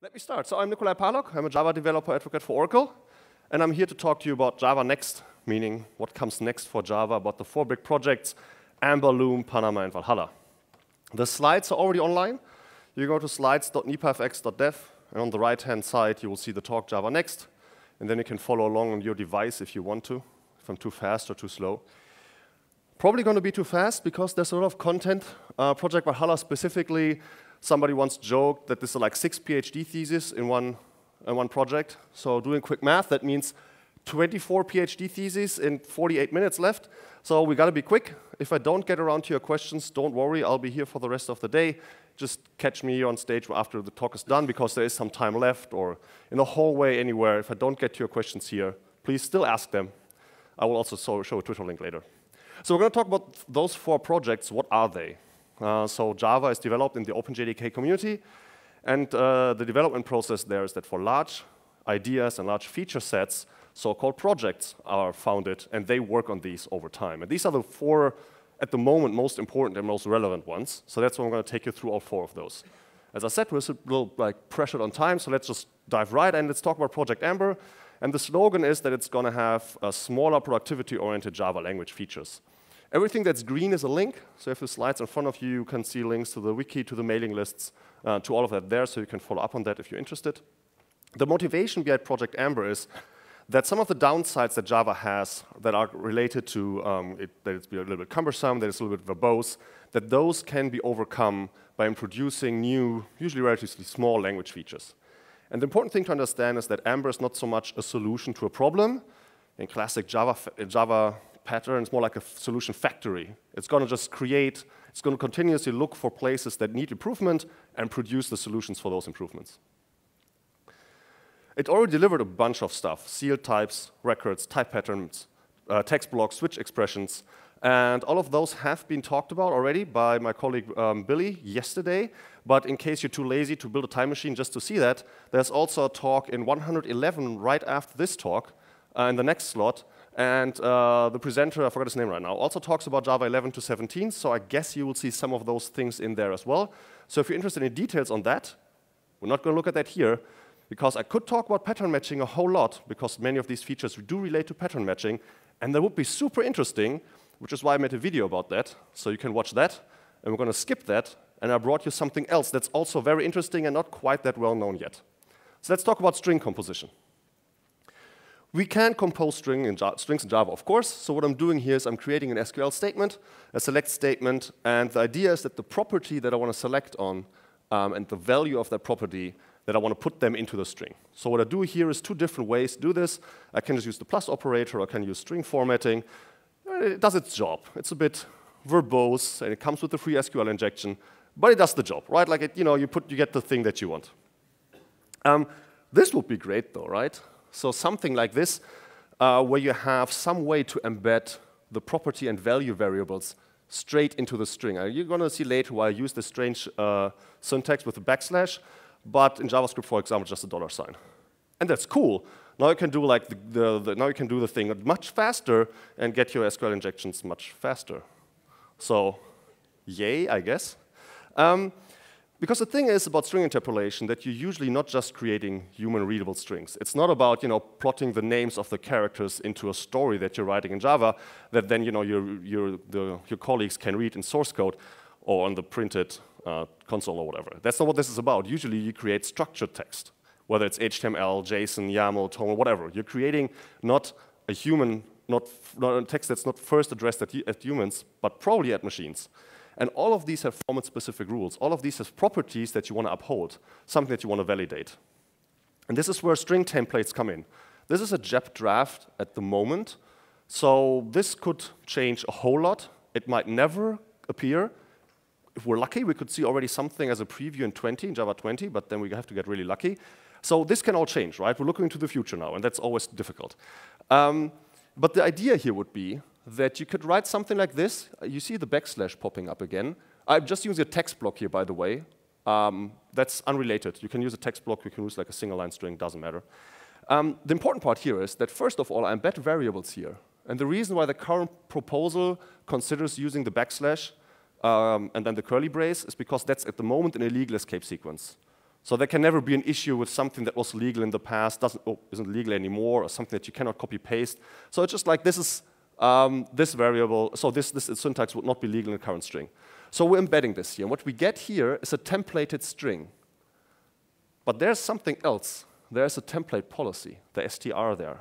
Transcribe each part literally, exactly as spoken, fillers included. Let me start. So I'm Nikolai Parlog. I'm a Java developer advocate for Oracle. And I'm here to talk to you about Java Next, meaning what comes next for Java, about the four big projects, Amber, Loom, Panama, and Valhalla. The slides are already online. You go to slides dot n e p a f x dot dev, and on the right-hand side, you will see the talk Java Next. And then you can follow along on your device if you want to, if I'm too fast or too slow. Probably going to be too fast because there's a lot of content. Uh, Project Valhalla specifically, somebody once joked that this are like six PhD theses in one, in one project. So doing quick math, that means twenty-four PhD theses in forty-eight minutes left. So we got to be quick. If I don't get around to your questions, don't worry. I'll be here for the rest of the day. Just catch me on stage after the talk is done because there is some time left or in the hallway anywhere. If I don't get to your questions here, please still ask them. I will also show a Twitter link later. So we're going to talk about those four projects. What are they? Uh, so Java is developed in the OpenJDK community, and uh, the development process there is that for large ideas and large feature sets, so-called projects are founded, and they work on these over time. And these are the four, at the moment, most important and most relevant ones. So that's what I'm going to take you through all four of those. As I said, we're a little like pressured on time, so let's just dive right in. Let's talk about Project Amber. And the slogan is that it's going to have a smaller productivity-oriented Java language features. Everything that's green is a link, so if the slides in front of you, you can see links to the wiki, to the mailing lists, uh, to all of that there, so you can follow up on that if you're interested. The motivation behind Project Amber is that some of the downsides that Java has that are related to um, it, that it's a little bit cumbersome, that it's a little bit verbose, that those can be overcome by introducing new, usually relatively small language features. And the important thing to understand is that Amber is not so much a solution to a problem. In classic Java, Java pattern, it's more like a solution factory. It's going to just create, it's going to continuously look for places that need improvement and produce the solutions for those improvements. It already delivered a bunch of stuff, sealed types, records, type patterns, uh, text blocks, switch expressions, and all of those have been talked about already by my colleague um, Billy yesterday, but in case you're too lazy to build a time machine just to see that, there's also a talk in one eleven right after this talk, uh, in the next slot. And uh, the presenter, I forgot his name right now, also talks about Java eleven to seventeen, so I guess you will see some of those things in there as well. So if you're interested in details on that, we're not going to look at that here, because I could talk about pattern matching a whole lot, because many of these features do relate to pattern matching, and that would be super interesting, which is why I made a video about that, so you can watch that, and we're going to skip that, and I brought you something else that's also very interesting and not quite that well known yet. So let's talk about string composition. We can compose string in strings in Java, of course. So what I'm doing here is I'm creating an S Q L statement, a select statement, and the idea is that the property that I want to select on um, and the value of that property, that I want to put them into the string. So what I do here is two different ways to do this. I can just use the plus operator, or I can use string formatting. It does its job. It's a bit verbose, and it comes with the free S Q L injection, but it does the job, right? Like, it, you know, you, put, you get the thing that you want. Um, this would be great, though, right? So something like this, uh, where you have some way to embed the property and value variables straight into the string. Uh, you're going to see later why I use this strange uh, syntax with a backslash, but in JavaScript, for example, just a dollar sign. And that's cool. Now you can do like the, the, the now you can do the thing much faster and get your S Q L injections much faster. So, yay, I guess. Um, Because the thing is about string interpolation that you're usually not just creating human-readable strings. It's not about, you know, plotting the names of the characters into a story that you're writing in Java that then, you know, your, your, the, your colleagues can read in source code or on the printed uh, console or whatever. That's not what this is about. Usually you create structured text, whether it's H T M L, JSON, YAML, TOML, whatever. You're creating not a human, not, not a text that's not first addressed at, at humans, but probably at machines. And all of these have format-specific rules. All of these have properties that you want to uphold, something that you want to validate. And this is where string templates come in. This is a J E P draft at the moment, so this could change a whole lot. It might never appear. If we're lucky, we could see already something as a preview in twenty, in Java twenty, but then we have to get really lucky. So this can all change, right? We're looking into the future now, and that's always difficult. Um, but the idea here would be that you could write something like this. You see the backslash popping up again. I'm just using a text block here, by the way. Um, that's unrelated. You can use a text block. You can use like a single line string. Doesn't matter. Um, the important part here is that, first of all, I embed variables here. And the reason why the current proposal considers using the backslash um, and then the curly brace is because that's, at the moment, an illegal escape sequence. So there can never be an issue with something that was legal in the past, doesn't, oh, isn't legal anymore, or something that you cannot copy-paste. So it's just like this is um, this variable, so this, this syntax would not be legal in the current string. So we're embedding this here. And what we get here is a templated string. But there's something else. There's a template policy, the S T R there.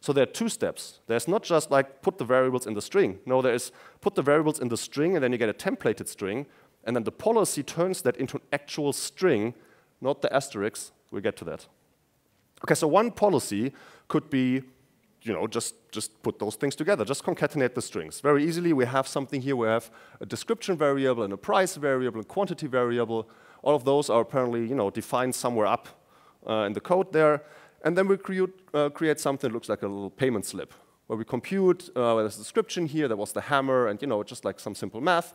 So there are two steps. There's not just like put the variables in the string. No, there is put the variables in the string, and then you get a templated string. And then the policy turns that into an actual string, not the asterisk. We'll get to that. OK, so one policy could be, you know, just, just put those things together. Just concatenate the strings. Very easily, we have something here. We have a description variable and a price variable and quantity variable. All of those are apparently, you know, defined somewhere up uh, in the code there. And then we create, uh, create something that looks like a little payment slip, where we compute, uh, there's a description here, there was the hammer, and, you know, just like some simple math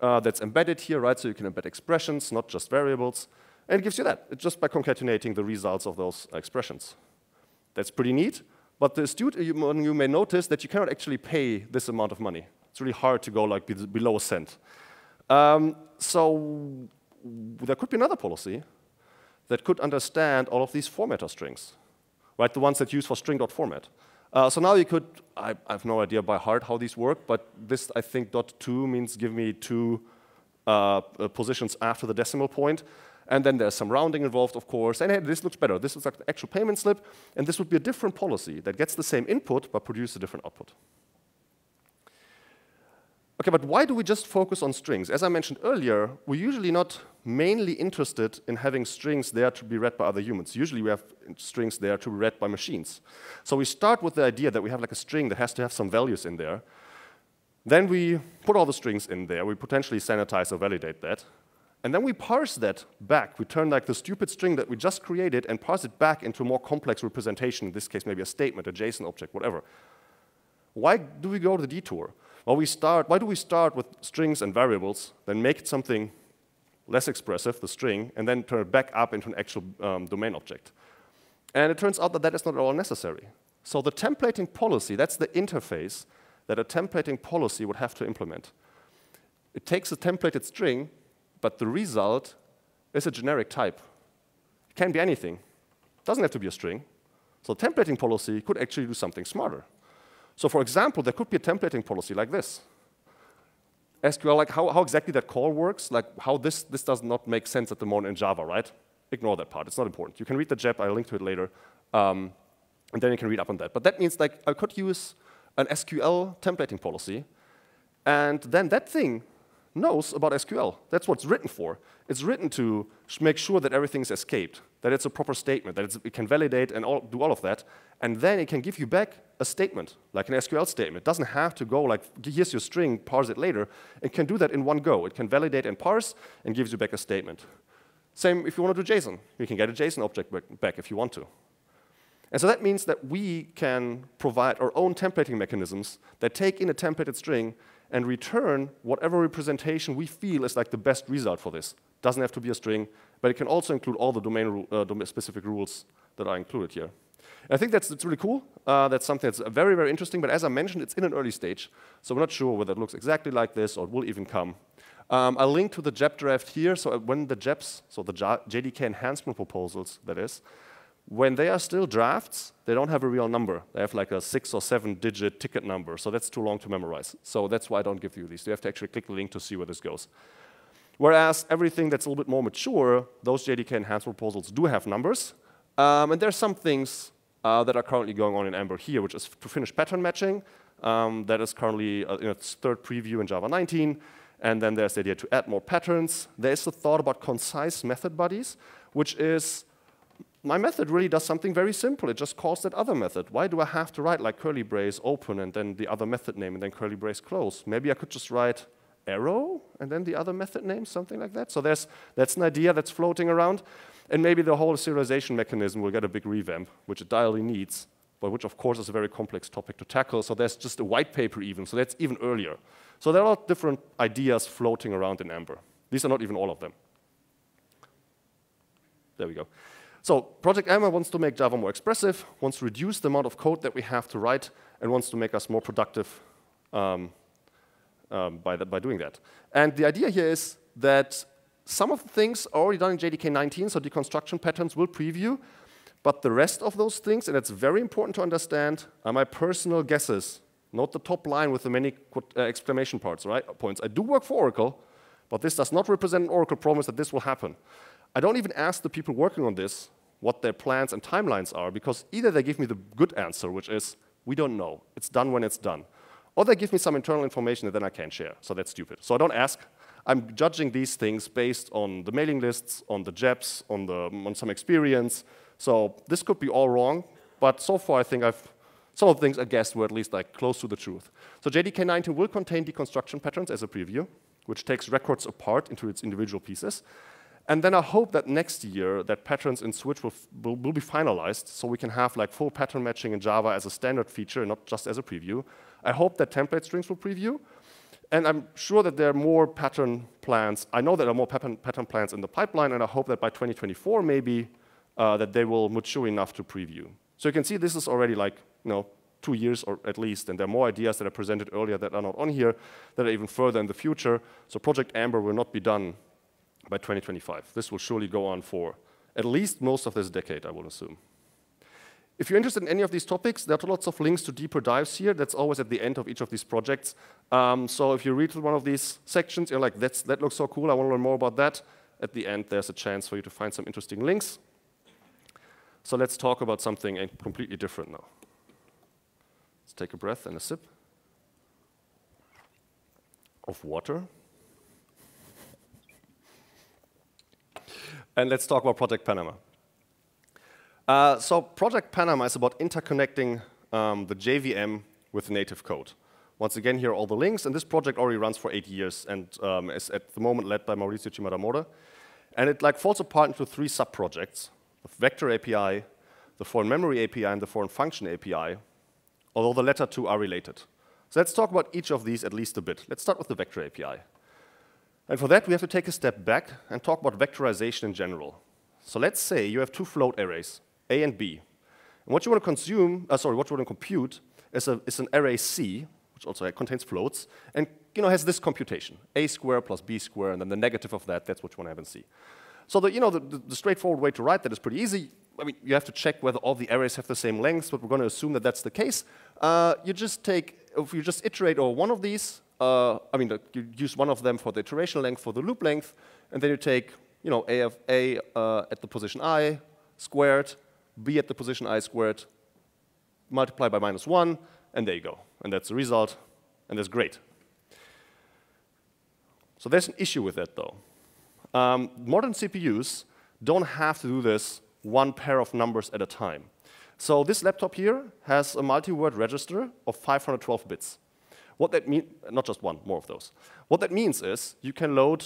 uh, that's embedded here, right? So you can embed expressions, not just variables. And it gives you that, it's just by concatenating the results of those expressions. That's pretty neat, but the astute among you may notice that you cannot actually pay this amount of money. It's really hard to go like below a cent. Um, so there could be another policy that could understand all of these formatter strings, right? The ones that use for string.format. Uh, so now you could, I, I have no idea by heart how these work, but this, I think, dot two means give me two uh, positions after the decimal point. And then there's some rounding involved, of course. And hey, this looks better. This looks like the actual payment slip. And this would be a different policy that gets the same input, but produces a different output. OK, but why do we just focus on strings? As I mentioned earlier, we're usually not mainly interested in having strings there to be read by other humans. Usually, we have strings there to be read by machines. So we start with the idea that we have like a string that has to have some values in there. Then we put all the strings in there. We potentially sanitize or validate that. And then we parse that back. We turn like the stupid string that we just created and parse it back into a more complex representation, in this case, maybe a statement, a JSON object, whatever. Why do we go to the detour? Well, we start, why do we start with strings and variables, then make it something less expressive, the string, and then turn it back up into an actual um, domain object? And it turns out that that is not at all necessary. So the templating policy, that's the interface that a templating policy would have to implement. It takes a templated string, but the result is a generic type. It can be anything. It doesn't have to be a string. So the templating policy could actually do something smarter. So for example, there could be a templating policy like this. S Q L, like how, how exactly that call works, like how this, this does not make sense at the moment in Java, right? Ignore that part, it's not important. You can read the J E P, I'll link to it later, um, and then you can read up on that. But that means like I could use an S Q L templating policy, and then that thing knows about S Q L. That's what it's written for. It's written to make sure that everything's escaped, that it's a proper statement, that it's, it can validate and all, do all of that, and then it can give you back a statement, like an S Q L statement. It doesn't have to go like, here's your string, parse it later. It can do that in one go. It can validate and parse and gives you back a statement. Same if you want to do JSON. You can get a JSON object back if you want to. And so that means that we can provide our own templating mechanisms that take in a templated string and return whatever representation we feel is like the best result for this. Doesn't have to be a string, but it can also include all the domain uh, specific rules that are included here. And I think that's, that's really cool. Uh, that's something that's very, very interesting. But as I mentioned, it's in an early stage. So we're not sure whether it looks exactly like this or it will even come. Um, I'll link to the J E P draft here. So when the J E Ps, so the J D K enhancement proposals, that is, when they are still drafts, they don't have a real number. They have like a six or seven digit ticket number. So that's too long to memorize. So that's why I don't give you these. You have to actually click the link to see where this goes. Whereas everything that's a little bit more mature, those J D K enhancement proposals do have numbers. Um, and there are some things uh, that are currently going on in Amber here, which is to finish pattern matching. Um, that is currently uh, in its third preview in Java nineteen. And then there's the idea to add more patterns. There's the thought about concise method bodies, which is, my method really does something very simple. It just calls that other method. Why do I have to write like curly brace open and then the other method name and then curly brace close? Maybe I could just write arrow and then the other method name, something like that. So there's, that's an idea that's floating around. And maybe the whole serialization mechanism will get a big revamp, which it direly needs, but which, of course, is a very complex topic to tackle. So there's just a white paper even, so that's even earlier. So there are a lot of different ideas floating around in Amber. These are not even all of them. There we go. So Project Amber wants to make Java more expressive, wants to reduce the amount of code that we have to write, and wants to make us more productive um, um, by, the, by doing that. And the idea here is that some of the things are already done in J D K nineteen, so deconstruction patterns will preview. But the rest of those things, and it's very important to understand, are my personal guesses. Not the top line with the many uh, exclamation parts, right? Points. I do work for Oracle, but this does not represent an Oracle promise that this will happen. I don't even ask the people working on this what their plans and timelines are, because either they give me the good answer, which is, we don't know. It's done when it's done. Or they give me some internal information that then I can't share, so that's stupid. So I don't ask. I'm judging these things based on the mailing lists, on the J E Ps, on, the, on some experience. So this could be all wrong, but so far I think I've, some of the things I guessed were at least like close to the truth. So J D K nineteen will contain deconstruction patterns as a preview, which takes records apart into its individual pieces. And then I hope that next year that patterns in Switch will, will, will be finalized, so we can have like full pattern matching in Java as a standard feature, and not just as a preview. I hope that template strings will preview. And I'm sure that there are more pattern plans. I know there are more pattern, pattern plans in the pipeline, and I hope that by twenty twenty-four maybe uh, that they will mature enough to preview. So you can see this is already like, you know, two years or at least, and there are more ideas that I presented earlier that are not on here that are even further in the future. So Project Amber will not be done by twenty twenty-five. This will surely go on for at least most of this decade, I will assume. If you're interested in any of these topics, there are lots of links to deeper dives here. That's always at the end of each of these projects. Um, so if you read one of these sections, you're like, That's, that looks so cool, I want to learn more about that. At the end, there's a chance for you to find some interesting links. So let's talk about something completely different now. Let's take a breath and a sip of water. And let's talk about Project Panama. Uh, so Project Panama is about interconnecting um, the J V M with native code. Once again, here are all the links, and this project already runs for eight years and um, is at the moment led by Mauricio Chimarramoda. And it like falls apart into three sub-projects, the Vector A P I, the Foreign Memory A P I, and the Foreign Function A P I, although the latter two are related. So let's talk about each of these at least a bit. Let's start with the Vector A P I. And for that, we have to take a step back and talk about vectorization in general. So let's say you have two float arrays, A and B. And what you want to consume, uh, sorry, what you want to compute is, a, is an array C, which also contains floats, and you know has this computation: A squared plus B squared, and then the negative of that. That's what you want to have in C. So the, you know the, the, the straightforward way to write that is pretty easy. I mean, you have to check whether all the arrays have the same length, but we're going to assume that that's the case. Uh, you just take, if you just iterate over one of these. Uh, I mean, you use one of them for the iteration length, for the loop length, and then you take, you know, A of A uh, at the position I squared, B at the position I squared, multiply by minus one, and there you go. And that's the result, and that's great. So there's an issue with that, though. Um, modern C P Us don't have to do this one pair of numbers at a time. So this laptop here has a multi-word register of five hundred twelve bits. What that means, not just one, more of those. What that means is you can load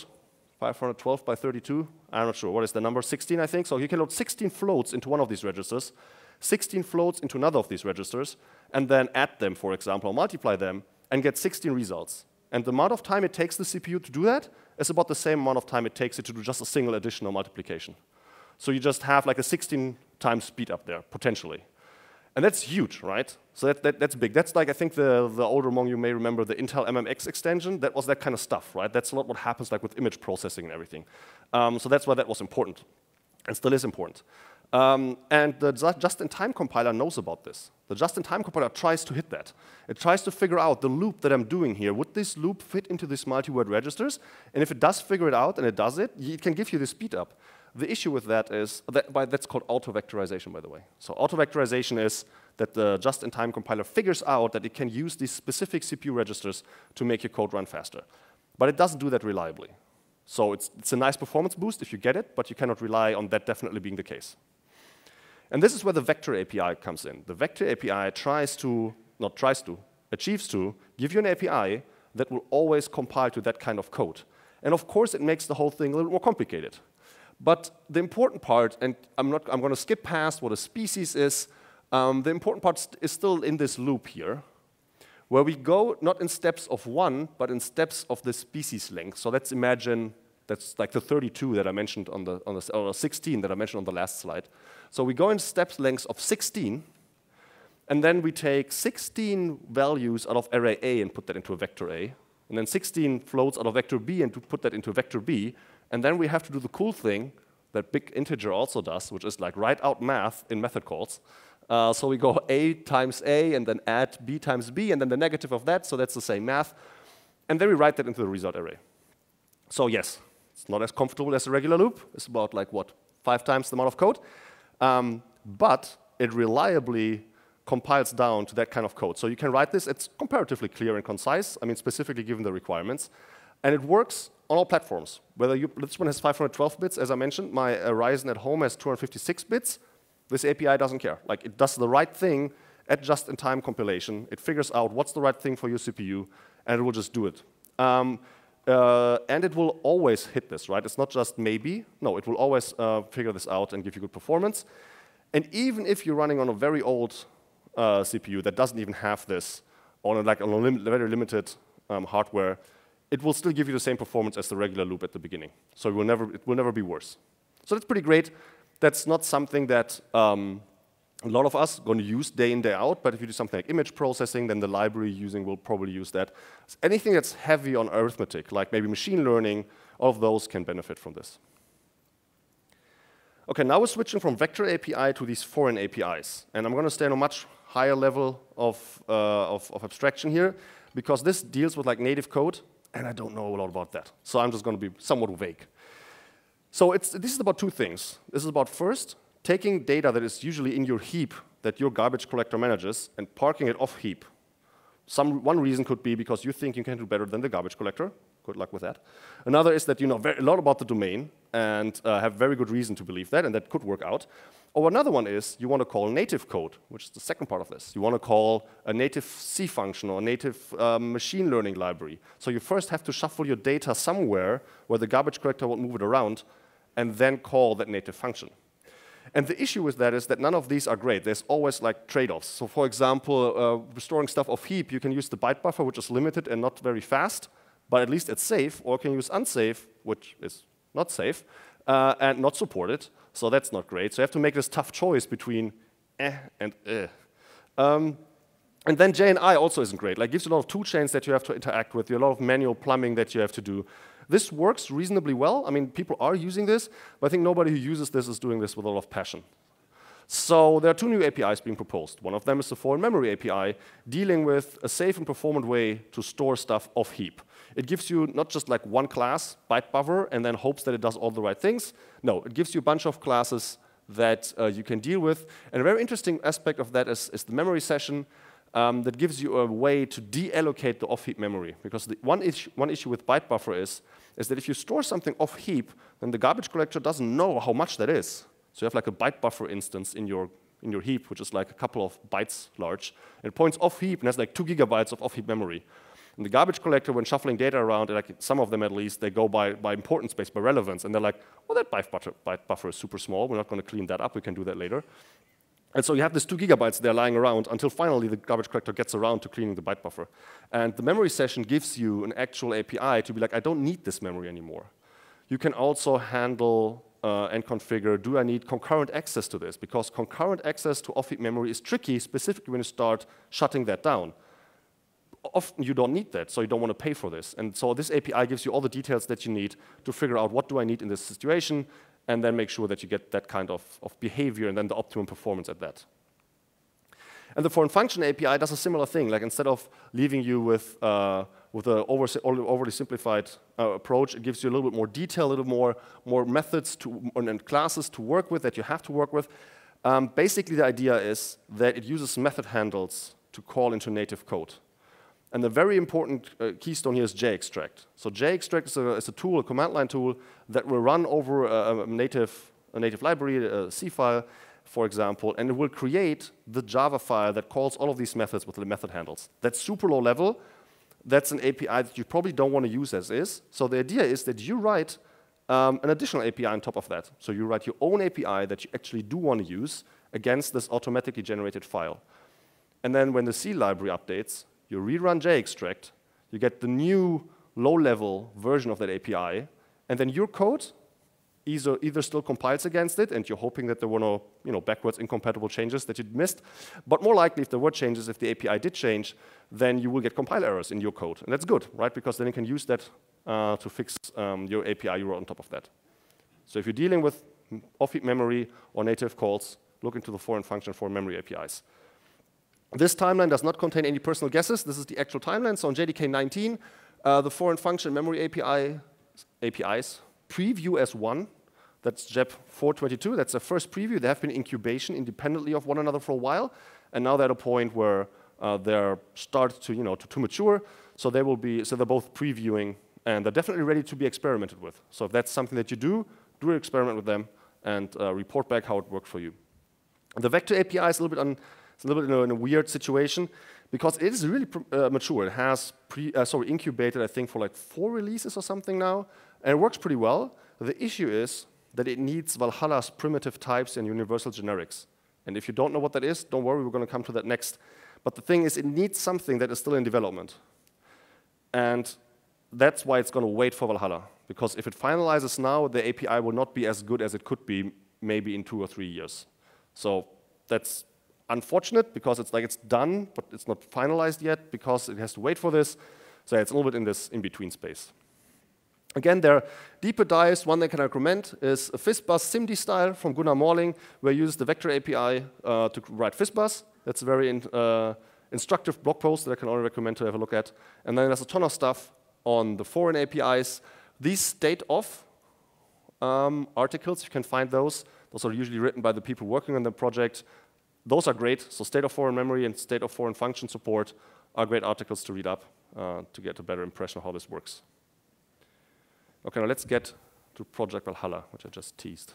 five hundred twelve by thirty-two, I'm not sure, what is the number, sixteen I think? So you can load sixteen floats into one of these registers, sixteen floats into another of these registers, and then add them, for example, or multiply them, and get sixteen results. And the amount of time it takes the C P U to do that is about the same amount of time it takes it to do just a single addition or multiplication. So you just have like a sixteen times speed up there, potentially. And that's huge, right? So that, that, that's big. That's like, I think the, the older among you may remember the Intel M M X extension. That was that kind of stuff, right? That's a lot what happens like with image processing and everything. Um, so that's why that was important, and still is important. Um, and the just-in-time compiler knows about this. The just-in-time compiler tries to hit that. It tries to figure out the loop that I'm doing here. Would this loop fit into these multi-word registers? And if it does figure it out, and it does it, it can give you the speed up. The issue with that is, that by, that's called auto-vectorization, by the way. So auto-vectorization is that the just-in-time compiler figures out that it can use these specific C P U registers to make your code run faster. But it doesn't do that reliably. So it's, it's a nice performance boost if you get it, but you cannot rely on that definitely being the case. And this is where the Vector A P I comes in. The Vector A P I tries to, not tries to, achieves to give you an A P I that will always compile to that kind of code. And of course, it makes the whole thing a little more complicated. But the important part, and I'm not, I'm going to skip past what a species is, um, the important part st is still in this loop here, where we go not in steps of one, but in steps of the species length. So let's imagine that's like the thirty-two that I mentioned on the, on the or sixteen that I mentioned on the last slide. So we go in steps lengths of sixteen, and then we take sixteen values out of array A and put that into a vector A, and then sixteen floats out of vector B and to put that into vector B. And then we have to do the cool thing that big integer also does, which is like write out math in method calls. Uh, so we go A times A and then add B times B and then the negative of that, so that's the same math. And then we write that into the result array. So yes, it's not as comfortable as a regular loop. It's about like what, five times the amount of code. Um, but it reliably compiles down to that kind of code. So you can write this. It's comparatively clear and concise, I mean, specifically given the requirements. And it works on all platforms. Whether you, this one has five hundred twelve bits, as I mentioned. My uh, Ryzen at home has two hundred fifty-six bits. This A P I doesn't care. Like, it does the right thing at just-in-time compilation. It figures out what's the right thing for your C P U, and it will just do it. Um, uh, and it will always hit this, right? It's not just maybe. No, it will always uh, figure this out and give you good performance. And even if you're running on a very old uh, C P U that doesn't even have this, on a, like on a lim very limited um, hardware, it will still give you the same performance as the regular loop at the beginning. So it will never, it will never be worse. So that's pretty great. That's not something that um, a lot of us are going to use day in, day out. But if you do something like image processing, then the library using will probably use that. So anything that's heavy on arithmetic, like maybe machine learning, all of those can benefit from this. OK, now we're switching from vector A P I to these foreign A P Is. And I'm going to stay on a much higher level of, uh, of, of abstraction here, because this deals with like native code. And I don't know a lot about that. So I'm just going to be somewhat vague. So it's, this is about two things. This is about, first, taking data that is usually in your heap that your garbage collector manages and parking it off heap. Some, one reason could be because you think you can do better than the garbage collector. Good luck with that. Another is that you know very, a lot about the domain and uh, have very good reason to believe that, and that could work out. Or another one is you want to call native code, which is the second part of this. You want to call a native C function or a native uh, machine learning library. So you first have to shuffle your data somewhere where the garbage collector won't move it around and then call that native function. And the issue with that is that none of these are great. There's always like trade-offs. So for example, uh, restoring stuff off heap, you can use the byte buffer, which is limited and not very fast, but at least it's safe, or you can use unsafe, which is not safe, uh, and not supported. So that's not great. So you have to make this tough choice between eh and eh. Um, and then J N I also isn't great. Like, gives you a lot of toolchains that you have to interact with, a lot of manual plumbing that you have to do. This works reasonably well. I mean, people are using this, but I think nobody who uses this is doing this with a lot of passion. So there are two new A P Is being proposed. One of them is the foreign memory A P I, dealing with a safe and performant way to store stuff off heap. It gives you not just like one class, byte buffer, and then hopes that it does all the right things. No, it gives you a bunch of classes that uh, you can deal with. And a very interesting aspect of that is, is the memory session. Um, that gives you a way to deallocate the off-heap memory. Because the one, is one issue with byte buffer is, is that if you store something off-heap, then the garbage collector doesn't know how much that is. So you have like a byte buffer instance in your, in your heap, which is like a couple of bytes large. It points off-heap and has like two gigabytes of off-heap memory. And the garbage collector, when shuffling data around, and like some of them at least, they go by, by importance based, by relevance. And they're like, well, that byte buffer, byte buffer is super small. We're not going to clean that up. We can do that later. And so you have this two gigabytes there lying around until finally the garbage collector gets around to cleaning the byte buffer. And the memory session gives you an actual A P I to be like, I don't need this memory anymore. You can also handle uh, and configure, do I need concurrent access to this? Because concurrent access to off-heap memory is tricky, specifically when you start shutting that down. Often you don't need that, so you don't want to pay for this. And so this A P I gives you all the details that you need to figure out what do I need in this situation, and then make sure that you get that kind of, of behavior and then the optimum performance at that. And the foreign function A P I does a similar thing. Like, instead of leaving you with, uh, with an over, overly simplified uh, approach, it gives you a little bit more detail, a little more, more methods to, and classes to work with that you have to work with. Um, basically, the idea is that it uses method handles to call into native code. And the very important uh, keystone here is JExtract. So JExtract is a, is a tool, a command line tool, that will run over a, a, native, a native library, a C file, for example, and it will create the Java file that calls all of these methods with the method handles. That's super low level. That's an A P I that you probably don't want to use as is. So the idea is that you write um, an additional A P I on top of that. So you write your own A P I that you actually do want to use against this automatically generated file. And then when the C library updates, you rerun JExtract, you get the new low-level version of that A P I, and then your code either, either still compiles against it, and you're hoping that there were no you know, backwards incompatible changes that you'd missed, but more likely if there were changes, if the A P I did change, then you will get compile errors in your code. And that's good, right? Because then you can use that uh, to fix um, your A P I you wrote on top of that. So if you're dealing with off-heap memory or native calls, look into the foreign function for memory A P Is. This timeline does not contain any personal guesses. This is the actual timeline. So on J D K nineteen, uh, the foreign function memory A P I, A P Is preview as one. That's JEP four twenty-two. That's the first preview. They have been incubation independently of one another for a while, and now they're at a point where uh, they're start to you know to, to mature. So they will be so they're both previewing, and they're definitely ready to be experimented with. So if that's something that you do, do an experiment with them and uh, report back how it worked for you. The vector A P I is a little bit on. It's a little bit in a, in a weird situation because it is really uh, mature. It has pre, uh, sorry, incubated, I think, for like four releases or something now, and it works pretty well. The issue is that it needs Valhalla's primitive types and universal generics. And if you don't know what that is, don't worry, we're going to come to that next. But the thing is, it needs something that is still in development. And that's why it's going to wait for Valhalla, because if it finalizes now, the A P I will not be as good as it could be maybe in two or three years. So that's unfortunate, because it's like it's done, but it's not finalized yet, because it has to wait for this. So it's a little bit in this in-between space. Again, there are deeper dives. One that I can recommend is a FizzBuzz SIMD style from Gunnar Morling, where he uses the vector A P I uh, to write FizzBuzz. That's a very in, uh, instructive blog post that I can only recommend to have a look at. And then there's a ton of stuff on the foreign A P Is. These state-of um, articles, you can find those. Those are usually written by the people working on the project. Those are great. So state of foreign memory and state of foreign function support are great articles to read up uh, to get a better impression of how this works. OK, now let's get to Project Valhalla, which I just teased.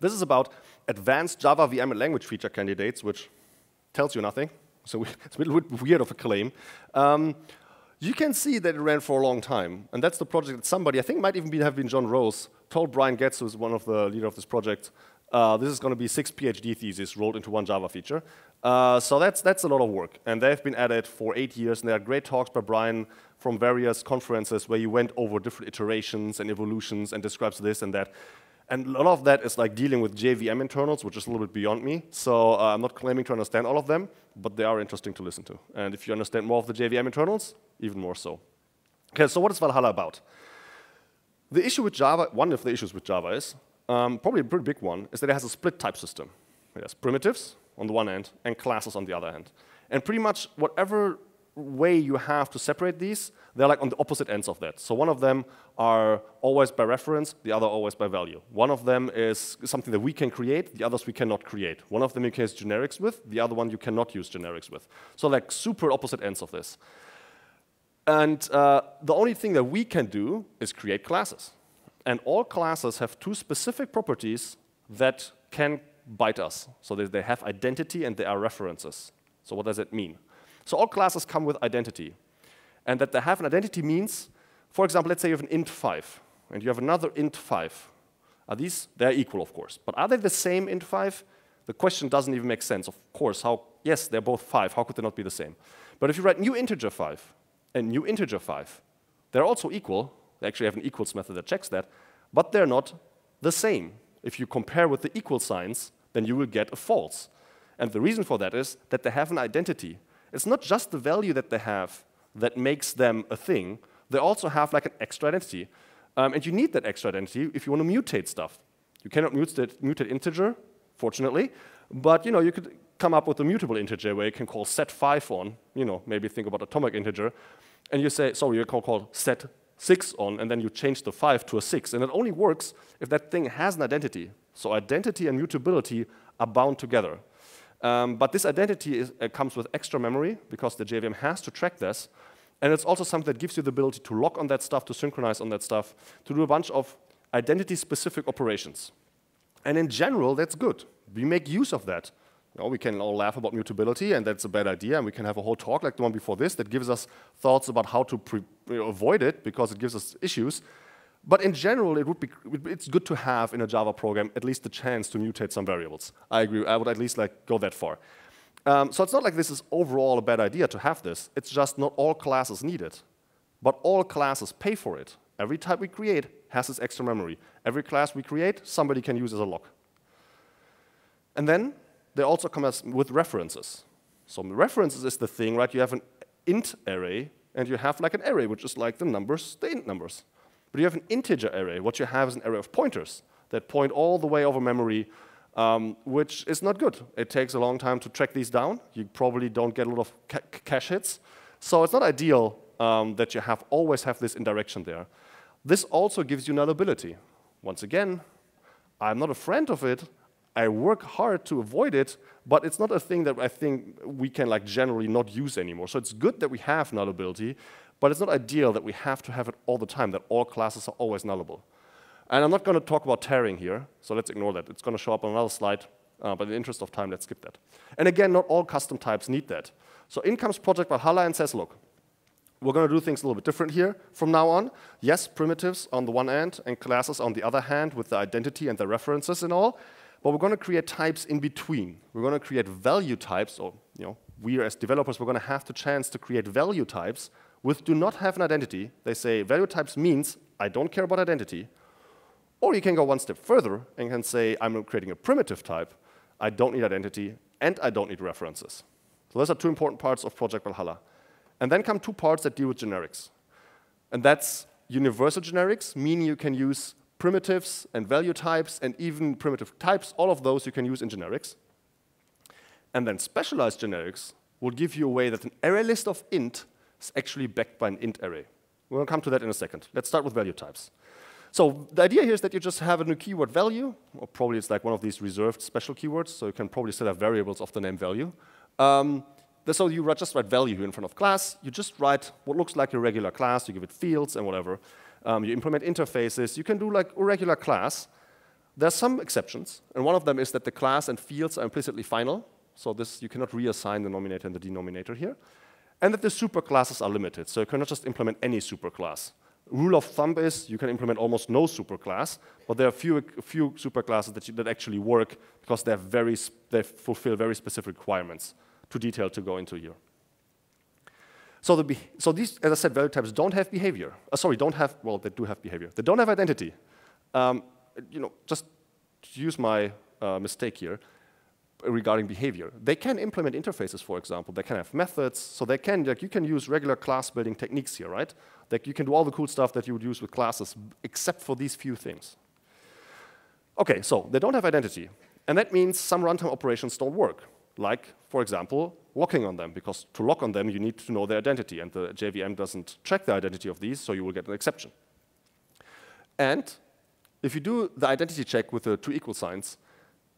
This is about advanced Java V M and language feature candidates, which tells you nothing. So it's a little bit weird of a claim. Um, You can see that it ran for a long time, and that's the project that somebody, I think might even be, have been John Rose, told Brian Getz, who is one of the leader of this project, uh, this is going to be six PhD theses rolled into one Java feature. Uh, so that's, that's a lot of work, and they've been at it for eight years, and there are great talks by Brian from various conferences where he went over different iterations and evolutions and describes this and that. And a lot of that is like dealing with J V M internals, which is a little bit beyond me. So uh, I'm not claiming to understand all of them, but they are interesting to listen to. And if you understand more of the J V M internals, even more so. Okay, so what is Valhalla about? The issue with Java, one of the issues with Java is, um, probably a pretty big one, is that it has a split type system. It has primitives on the one hand and classes on the other hand. And pretty much whatever way you have to separate these, they're like on the opposite ends of that. So one of them are always by reference, the other always by value. One of them is something that we can create, the others we cannot create. One of them you can use generics with, the other one you cannot use generics with. So like super opposite ends of this. And uh, the only thing that we can do is create classes. And all classes have two specific properties that can bite us. So they, they have identity and they are references. So what does that mean? So all classes come with identity. And that they have an identity means, for example, let's say you have an int five, and you have another int five. Are these? They're equal, of course. But are they the same int five? The question doesn't even make sense. Of course, how? Yes, they're both five. How could they not be the same? But if you write new integer five and new integer five, they're also equal. They actually have an equals method that checks that. But they're not the same. If you compare with the equal signs, then you will get a false. And the reason for that is that they have an identity. It's not just the value that they have that makes them a thing. They also have like an extra identity. Um, and you need that extra identity if you want to mutate stuff. You cannot mutate, mutate integer, fortunately. But you know, you could come up with a mutable integer where you can call set five on. You know, maybe think about atomic integer. And you say, sorry, you can call set six on, and then you change the five to a six. And it only works if that thing has an identity. So identity and mutability are bound together. Um, but this identity is, uh, comes with extra memory, because the J V M has to track this. And it's also something that gives you the ability to lock on that stuff, to synchronize on that stuff, to do a bunch of identity-specific operations. And in general, that's good. We make use of that. You know, we can all laugh about mutability, and that's a bad idea. And we can have a whole talk like the one before this that gives us thoughts about how to pre avoid it, because it gives us issues. But in general, it would be, it's good to have in a Java program at least the chance to mutate some variables. I agree. I would at least like go that far. Um, so it's not like this is overall a bad idea to have this. It's just not all classes need it. But all classes pay for it. Every type we create has its extra memory. Every class we create, somebody can use as a lock. And then they also come as with references. So references is the thing, right? You have an int array, and you have like an array, which is like the numbers, the int numbers. But you have an integer array. What you have is an array of pointers that point all the way over memory, um, which is not good. It takes a long time to track these down. You probably don't get a lot of ca cache hits. So it's not ideal um, that you have always have this indirection there. This also gives you nullability. Once again, I'm not a friend of it. I work hard to avoid it, but it's not a thing that I think we can like generally not use anymore. So it's good that we have nullability, but it's not ideal that we have to have it all the time, that all classes are always nullable. And I'm not going to talk about tearing here, so let's ignore that. It's going to show up on another slide, uh, but in the interest of time, let's skip that. And again, not all custom types need that. So in comes Project Valhalla and says, look, we're going to do things a little bit different here from now on. Yes, primitives on the one hand and classes on the other hand with the identity and the references and all. But we're going to create types in between. We're going to create value types, or you know, we as developers, we're going to have the chance to create value types which do not have an identity. They say value types means I don't care about identity. Or you can go one step further and can say I'm creating a primitive type. I don't need identity, and I don't need references. So those are two important parts of Project Valhalla. And then come two parts that deal with generics. And that's universal generics, meaning you can use primitives and value types and even primitive types, all of those you can use in generics. And then specialized generics will give you a way that an array list of int is actually backed by an int array. We're going to come to that in a second. Let's start with value types. So the idea here is that you just have a new keyword value, or probably it's like one of these reserved special keywords, so you can probably set up variables of the name value. Um, so you just write value in front of class. You just write what looks like a regular class. You give it fields and whatever. Um, you implement interfaces. You can do like a regular class. There are some exceptions, and one of them is that the class and fields are implicitly final. So this you cannot reassign the numerator and the denominator here. And that the superclasses are limited. So you cannot just implement any superclass. Rule of thumb is you can implement almost no superclass, but there are few few superclasses that you, that actually work because they have very they fulfill very specific requirements. Too detailed to go into here. So, the so these, as I said, value types don't have behavior. Uh, sorry, don't have. Well, they do have behavior. They don't have identity. Um, you know, just to use my uh, mistake here regarding behavior. They can implement interfaces, for example. They can have methods. So they can like you can use regular class building techniques here, right? Like you can do all the cool stuff that you would use with classes, except for these few things. Okay, so they don't have identity, and that means some runtime operations don't work. Like, for example, locking on them, because to lock on them, you need to know their identity, and the J V M doesn't track the identity of these, so you will get an exception. And if you do the identity check with the two equal signs,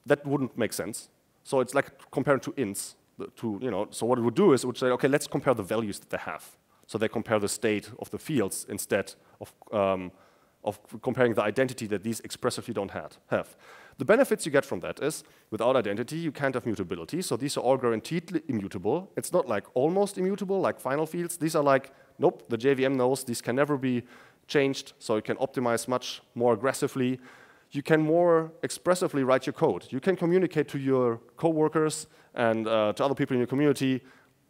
that wouldn't make sense. So it's like comparing two ints. To, you know, so what it would do is it would say, okay, let's compare the values that they have. So they compare the state of the fields instead of, um, of comparing the identity that these expressively don't have. The benefits you get from that is, without identity, you can't have mutability, so these are all guaranteed immutable. It's not like almost immutable, like final fields. These are like, nope, the J V M knows these can never be changed, so you can optimize much more aggressively. You can more expressively write your code. You can communicate to your coworkers and uh, to other people in your community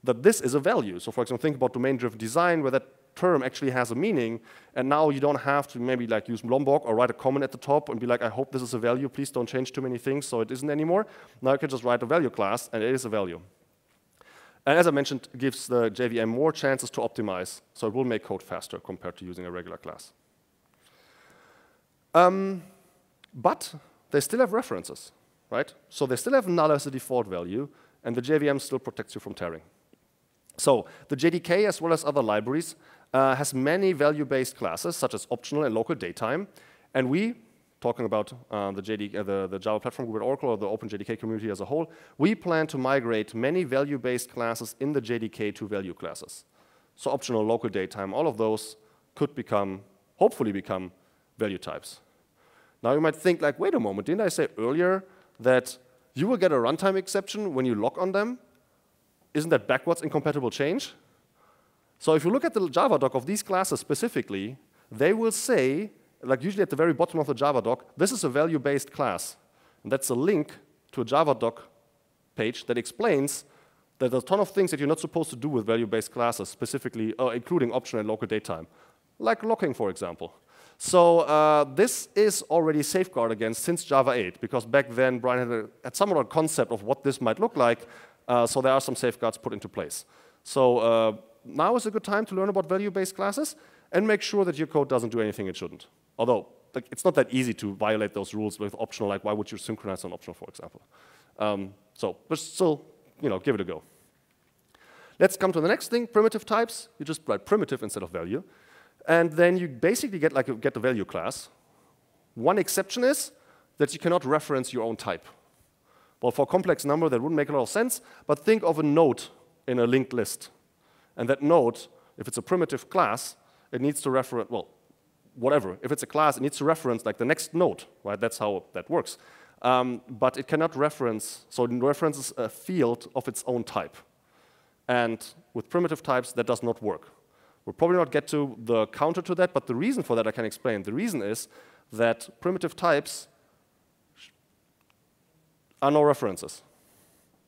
that this is a value. So for example, think about domain-driven design, where that term actually has a meaning, and now you don't have to maybe like use Lombok or write a comment at the top and be like, I hope this is a value, please don't change too many things so it isn't anymore. Now you can just write a value class and it is a value. And as I mentioned, it gives the J V M more chances to optimize, so it will make code faster compared to using a regular class. Um, but they still have references, right? So they still have null as a default value, and the J V M still protects you from tearing. So the J D K, as well as other libraries, Uh, has many value-based classes, such as Optional and LocalDateTime. And we, talking about uh, the, J D, uh, the, the Java Platform Group at Oracle or the OpenJDK community as a whole, we plan to migrate many value-based classes in the J D K to value classes. So Optional, LocalDateTime, all of those could become, hopefully become, value types. Now you might think, like, wait a moment, didn't I say earlier that you will get a runtime exception when you lock on them? Isn't that backwards incompatible change? So if you look at the Java doc of these classes specifically, they will say, like usually at the very bottom of the Java doc, this is a value-based class. And that's a link to a Java doc page that explains There's a ton of things that you're not supposed to do with value-based classes, specifically, uh, including optional and local date time, like locking, for example. So uh, this is already safeguarded against since Java eight, because back then Brian had, a, had somewhat a concept of what this might look like, uh, so there are some safeguards put into place. So uh, now is a good time to learn about value-based classes and make sure that your code doesn't do anything it shouldn't. Although, like, it's not that easy to violate those rules with optional, like why would you synchronize on optional, for example. Um, so, but still, you know, give it a go. Let's come to the next thing, primitive types. You just write primitive instead of value. And then you basically get like a get the value class. One exception is that you cannot reference your own type. Well, for a complex number, that wouldn't make a lot of sense, but think of a node in a linked list. And that node, if it's a primitive class, it needs to reference, well, whatever. If it's a class, it needs to reference like the next node, right? That's how that works. Um, but it cannot reference, so it references a field of its own type. And with primitive types, that does not work. We'll probably not get to the counter to that, but the reason for that I can explain. The reason is that primitive types are no references,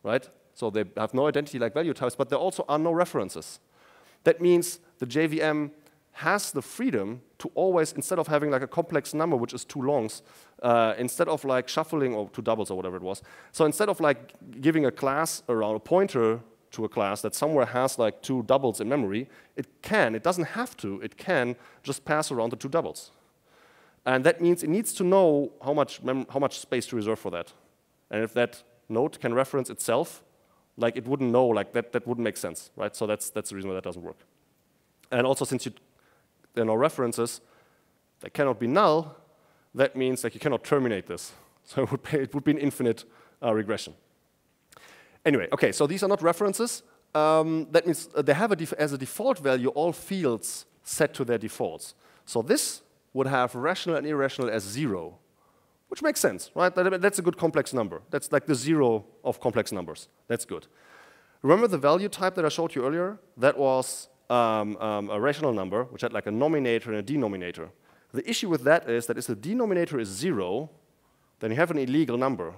right? So they have no identity like value types, but there also are no references. That means the J V M has the freedom to always, instead of having like a complex number, which is two longs, uh, instead of like shuffling or two doubles or whatever it was, so instead of like giving a class around a pointer to a class that somewhere has like two doubles in memory, it can, it doesn't have to, it can just pass around the two doubles. And that means it needs to know how much, mem how much space to reserve for that. And if that node can reference itself, like it wouldn't know, like that, that wouldn't make sense, right? So that's, that's the reason why that doesn't work. And also since you, there are no references that cannot be null, that means that you cannot terminate this. So it would be, it would be an infinite uh, regression. Anyway, okay, so these are not references. Um, that means they have, a def as a default value, all fields set to their defaults. So this would have rational and irrational as zero, which makes sense, right? That, that's a good complex number. That's like the zero of complex numbers. That's good. Remember the value type that I showed you earlier? That was um, um, a rational number, which had like a nominator and a denominator. The issue with that is that if the denominator is zero, then you have an illegal number.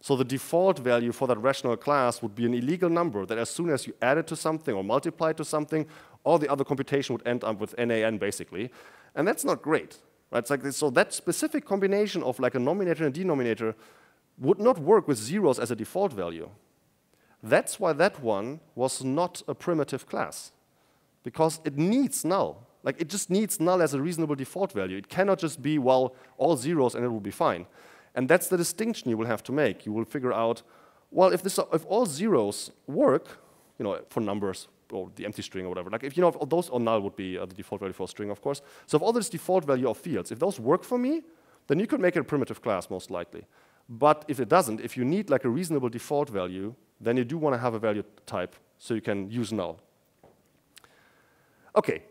So the default value for that rational class would be an illegal number that as soon as you add it to something or multiply it to something, all the other computation would end up with NaN basically. And that's not great, right? It's like this, so that specific combination of like a nominator and a denominator would not work with zeros as a default value. That's why that one was not a primitive class, because it needs null. Like it just needs null as a reasonable default value. It cannot just be, well, all zeros and it will be fine. And that's the distinction you will have to make. You will figure out, well, if, this, if all zeros work, you know, for numbers or the empty string or whatever, like if you know if those or null would be uh, the default value for a string, of course. So if all this default value of fields, if those work for me, then you could make it a primitive class most likely. But if it doesn't, if you need like a reasonable default value, then you do want to have a value type so you can use null. Okay.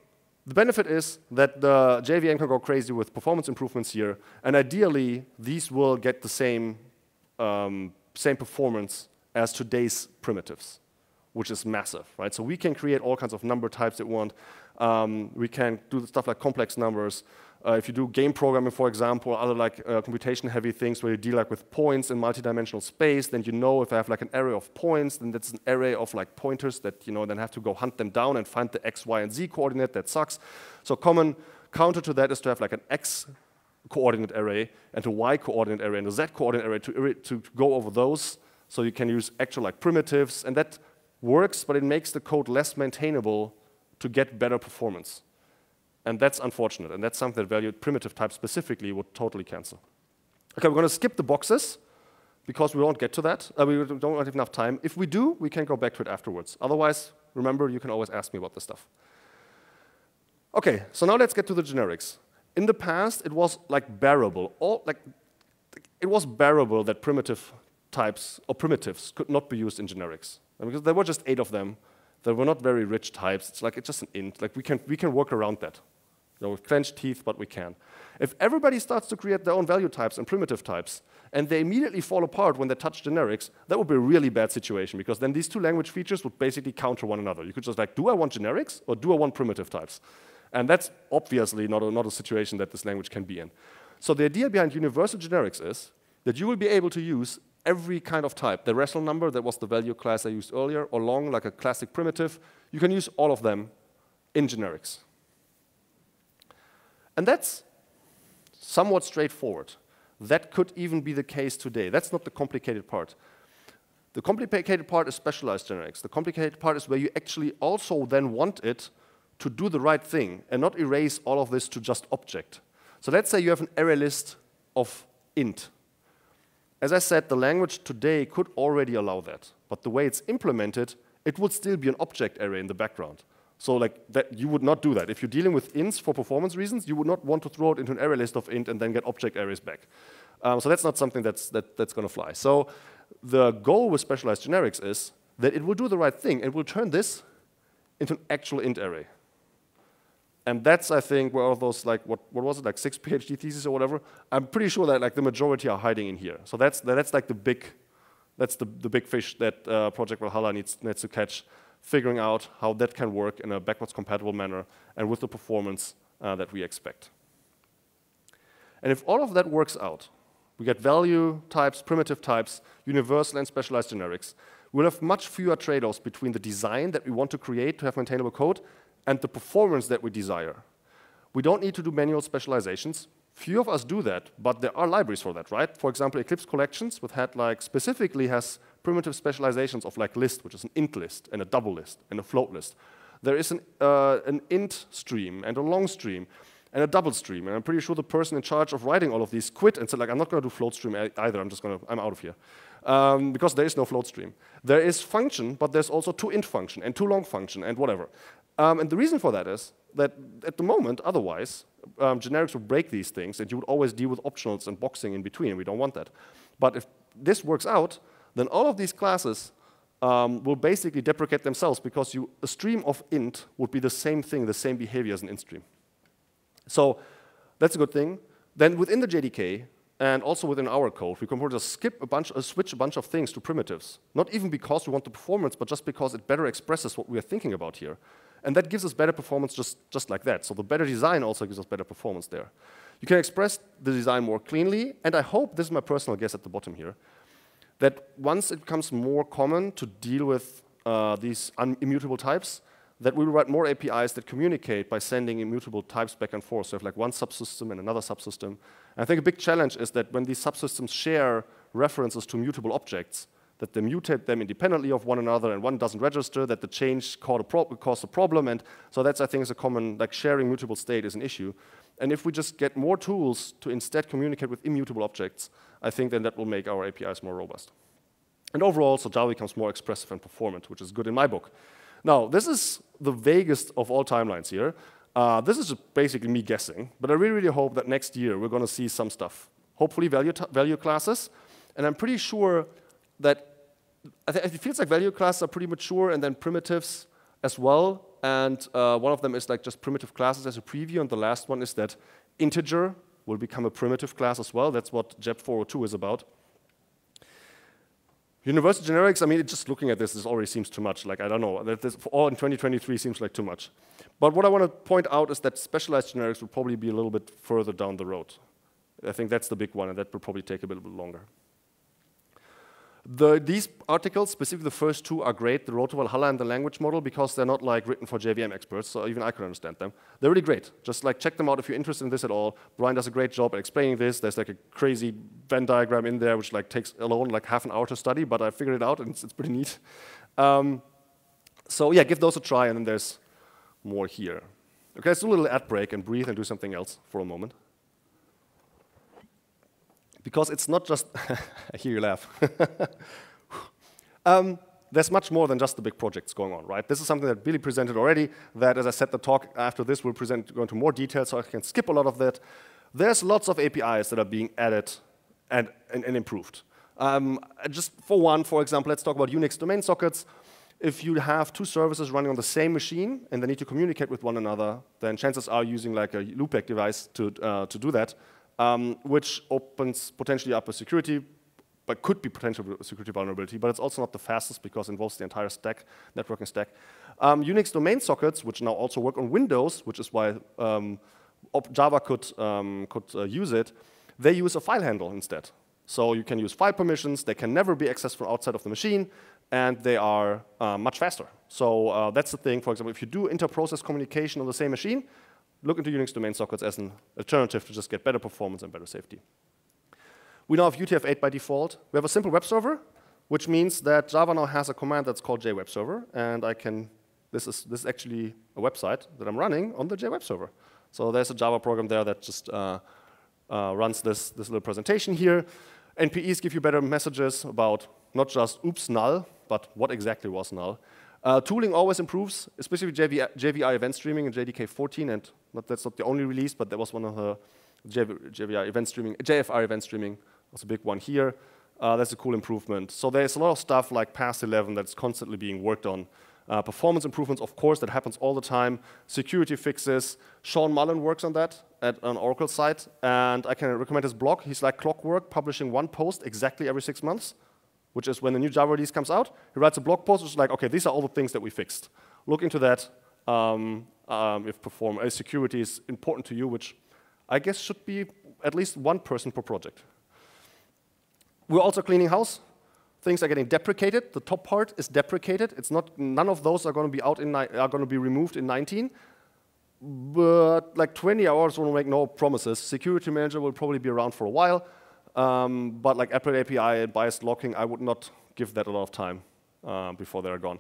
The benefit is that the J V M can go crazy with performance improvements here, and ideally these will get the same, um, same performance as today's primitives, which is massive, right? So we can create all kinds of number types that we want. Um, we can do stuff like complex numbers. Uh, if you do game programming, for example, or other like uh, computation-heavy things where you deal like with points in multidimensional space, then you know if I have like an array of points, then that's an array of like pointers that you know then have to go hunt them down and find the x, y, and z coordinate. That sucks. So common counter to that is to have like an x coordinate array and a y coordinate array and a z coordinate array to to go over those. So you can use actual like primitives, and that works, but it makes the code less maintainable to get better performance. And that's unfortunate, and that's something that value primitive type specifically would totally cancel. Okay, we're going to skip the boxes because we won't get to that. Uh, we don't have enough time. If we do, we can go back to it afterwards. Otherwise, remember, you can always ask me about this stuff. Okay, so now let's get to the generics. In the past, it was like bearable. All, like, it was bearable that primitive types or primitives could not be used in generics. And because there were just eight of them. There were not very rich types. It's like it's just an int. Like we can we can work around that. You know, with clenched teeth, but we can. If everybody starts to create their own value types and primitive types, and they immediately fall apart when they touch generics, that would be a really bad situation because then these two language features would basically counter one another. You could just like, do I want generics or do I want primitive types? And that's obviously not a, not a situation that this language can be in. So the idea behind universal generics is that you will be able to use every kind of type. The rational number, that was the value class I used earlier, or long, like a classic primitive. You can use all of them in generics. And that's somewhat straightforward. That could even be the case today. That's not the complicated part. The complicated part is specialized generics. The complicated part is where you actually also then want it to do the right thing and not erase all of this to just object. So let's say you have an array list of int. As I said, the language today could already allow that. But the way it's implemented, it would still be an object array in the background. So like that, you would not do that. If you're dealing with ints for performance reasons, you would not want to throw it into an array list of int and then get object arrays back. Um, so that's not something that's, that, that's going to fly. So the goal with specialized generics is that it will do the right thing. It will turn this into an actual int array. And that's, I think, where all those, like, what, what was it, like six PhD theses or whatever? I'm pretty sure that like the majority are hiding in here. So that's, that's like the big, that's the, the big fish that uh, Project Valhalla needs, needs to catch, figuring out how that can work in a backwards compatible manner and with the performance uh, that we expect. And if all of that works out, we get value types, primitive types, universal and specialized generics. We'll have much fewer trade-offs between the design that we want to create to have maintainable code and the performance that we desire. We don't need to do manual specializations. Few of us do that, but there are libraries for that, right? For example, Eclipse Collections with had like specifically has primitive specializations of like list, which is an int list and a double list and a float list. There is an, uh, an int stream and a long stream and a double stream, and I'm pretty sure the person in charge of writing all of these quit and said, like, I'm not going to do float stream either, I'm just going to, I'm out of here. Um, because there is no float stream. There is function, but there's also two int function and two long function and whatever. Um, and the reason for that is that at the moment, otherwise, um, generics would break these things and you would always deal with optionals and boxing in between, and we don't want that. But if this works out, then all of these classes um, will basically deprecate themselves because you, a stream of int would be the same thing, the same behavior as an int stream. So that's a good thing. Then within the J D K and also within our code, we can just skip a bunch, uh, switch a bunch of things to primitives. Not even because we want the performance, but just because it better expresses what we are thinking about here. And that gives us better performance just, just like that. So the better design also gives us better performance there. You can express the design more cleanly, and I hope, this is my personal guess at the bottom here, that once it becomes more common to deal with uh, these immutable types, that we will write more A P Is that communicate by sending immutable types back and forth. So if like one subsystem and another subsystem. And I think a big challenge is that when these subsystems share references to mutable objects, that they mutate them independently of one another and one doesn't register, that the change caused a, pro caused a problem. And so that's, I think, is a common, like sharing mutable state is an issue. And if we just get more tools to instead communicate with immutable objects, I think then that will make our A P Is more robust. And overall, so Java becomes more expressive and performant, which is good in my book. Now, this is the vaguest of all timelines here. Uh, this is basically me guessing, but I really, really hope that next year we're going to see some stuff. Hopefully value, value classes, and I'm pretty sure that I th it feels like value classes are pretty mature, and then primitives as well, and uh, one of them is like just primitive classes as a preview, and the last one is that integer will become a primitive class as well. That's what J E P four oh two is about. Universal generics, I mean, just looking at this, this already seems too much. Like, I don't know, this for all in twenty twenty-three seems like too much. But what I want to point out is that specialized generics will probably be a little bit further down the road. I think that's the big one, and that will probably take a little bit longer. The, these articles, specifically the first two, are great, the Road to Valhalla and the language model, because they're not like written for J V M experts, so even I can understand them. They're really great. Just like check them out if you're interested in this at all. Brian does a great job at explaining this. There's like a crazy Venn diagram in there, which like takes alone like half an hour to study, but I figured it out, and it's, it's pretty neat. Um, so yeah, give those a try, and then there's more here. Okay, let's do a little ad break and breathe and do something else for a moment. Because it's not just, I hear you laugh. um, there's much more than just the big projects going on, right? This is something that Billy presented already, that as I said, the talk after this will present, go into more detail, so I can skip a lot of that. There's lots of A P Is that are being added and, and, and improved. Um, just for one, for example, let's talk about Unix domain sockets. If you have two services running on the same machine and they need to communicate with one another, then chances are using like a loopback device to, uh, to do that. Um, which opens potentially up a security, but could be potential security vulnerability, but it's also not the fastest because it involves the entire stack, networking stack. Um, Unix domain sockets, which now also work on Windows, which is why um, Java could, um, could uh, use it, they use a file handle instead. So you can use file permissions. They can never be accessed from outside of the machine, and they are uh, much faster. So uh, that's the thing. For example, if you do inter-process communication on the same machine, look into Unix domain sockets as an alternative to just get better performance and better safety. We now have U T F eight by default. We have a simple web server, which means that Java now has a command that's called jwebserver, and I can. This is this is actually a website that I'm running on the jweb server. So there's a Java program there that just uh, uh, runs this this little presentation here. N P Es give you better messages about not just oops null, but what exactly was null. Uh, tooling always improves, especially J V I event streaming in J D K fourteen, and not, that's not the only release, but that was one of the J V I event streaming, J F R event streaming was a big one here. Uh, that's a cool improvement. So there's a lot of stuff like past eleven that's constantly being worked on. Uh, performance improvements, of course, that happens all the time. Security fixes. Sean Mullen works on that at an Oracle site, and I can recommend his blog. He's like clockwork, publishing one post exactly every six months, which is when the new Java release comes out. He writes a blog post, which is like, okay, these are all the things that we fixed. Look into that. Um, um, if perform uh, security is important to you, which I guess should be at least one person per project. We're also cleaning house. Things are getting deprecated. The top part is deprecated. It's not, none of those are going to be out in, are going to be removed in nineteen. But like twenty hours will make no promises. Security manager will probably be around for a while. Um, but like Apple A P I and biased locking, I would not give that a lot of time uh, before they're gone.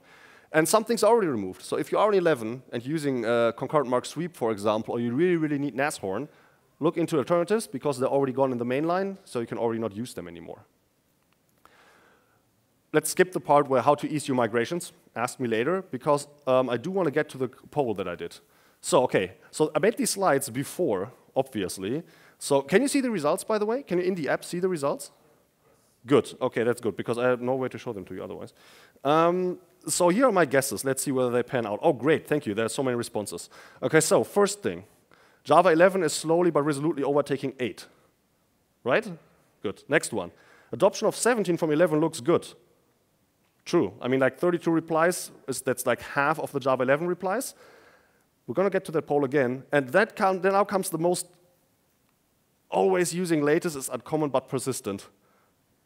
And some things are already removed. So if you are on eleven and using uh, concurrent mark sweep, for example, or you really, really need nashorn, look into alternatives because they're already gone in the main line, so you can already not use them anymore. Let's skip the part where how to ease your migrations. Ask me later, because um, I do want to get to the poll that I did. So, okay, so I made these slides before, obviously. So can you see the results, by the way? Can you, in the app, see the results? Good, okay, that's good, because I have no way to show them to you otherwise. Um, so here are my guesses. Let's see whether they pan out. Oh, great, thank you. There are so many responses. Okay, so first thing. Java eleven is slowly but resolutely overtaking eight. Right? Good. Next one. Adoption of seventeen from eleven looks good. True. I mean, like thirty-two replies, is, that's like half of the Java eleven replies. We're going to get to that poll again. And that count, then now comes the most always using latest is uncommon but persistent.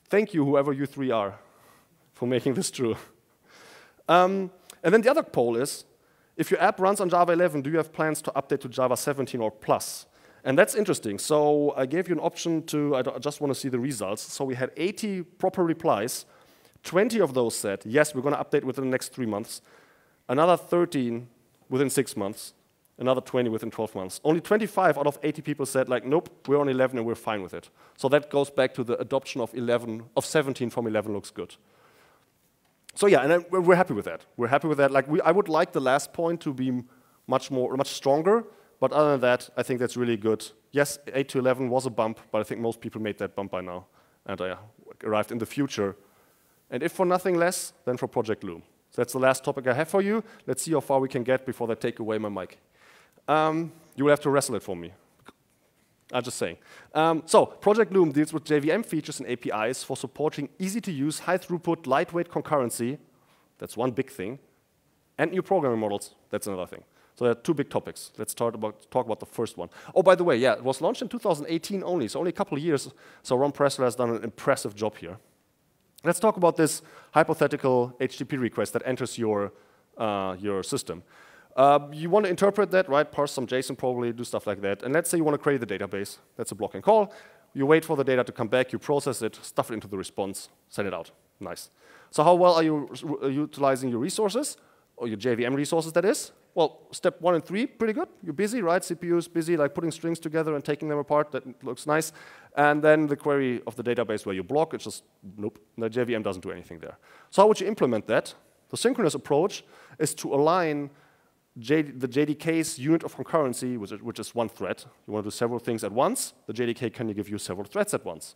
Thank you, whoever you three are, for making this true. Um, and then the other poll is, if your app runs on Java eleven, do you have plans to update to Java seventeen or plus? And that's interesting. So I gave you an option to, I, I just want to see the results. So we had eighty proper replies. twenty of those said, yes, we're going to update within the next three months. Another thirteen within six months. Another twenty within twelve months. Only twenty-five out of eighty people said, like, nope, we're on eleven and we're fine with it. So that goes back to the adoption of eleven, of seventeen from eleven looks good. So yeah, and I, we're happy with that. We're happy with that. Like, we, I would like the last point to be much more, much stronger. But other than that, I think that's really good. Yes, eight to eleven was a bump, but I think most people made that bump by now, and I arrived in the future. And if for nothing less, then for Project Loom. So that's the last topic I have for you. Let's see how far we can get before they take away my mic. Um, you will have to wrestle it for me. I'm just saying. Um, so Project Loom deals with J V M features and A P Is for supporting easy-to-use, high-throughput, lightweight concurrency. That's one big thing. And new programming models. That's another thing. So there are two big topics. Let's start about, talk about the first one. Oh, by the way, yeah, it was launched in two thousand eighteen only, so only a couple of years. So Ron Pressler has done an impressive job here. Let's talk about this hypothetical H T T P request that enters your, uh, your system. Uh, you want to interpret that, right? Parse some JSON probably, do stuff like that. And let's say you want to query the database. That's a blocking call. You wait for the data to come back. You process it, stuff it into the response, send it out. Nice. So how well are you utilizing your resources, or your J V M resources, that is? Well, step one and three, pretty good. You're busy, right? C P U is busy, like putting strings together and taking them apart. That looks nice. And then the query of the database where you block, it's just, nope, the J V M doesn't do anything there. So how would you implement that? The synchronous approach is to align J the J D K's unit of concurrency, which is, which is one thread. You want to do several things at once. The J D K can give you several threads at once.